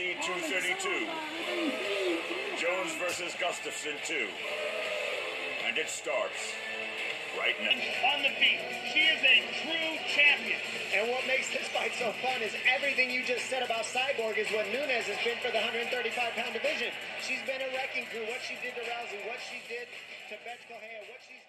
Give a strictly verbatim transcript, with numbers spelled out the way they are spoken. U F C two thirty-two, Jones versus Gustafson two, and it starts right now. On the feet, she is a true champion. And what makes this fight so fun is everything you just said about Cyborg is what Nunez has been for the one thirty-five pound division. She's been a wrecking crew. What she did to Rousey, what she did to Betts Cohen, what she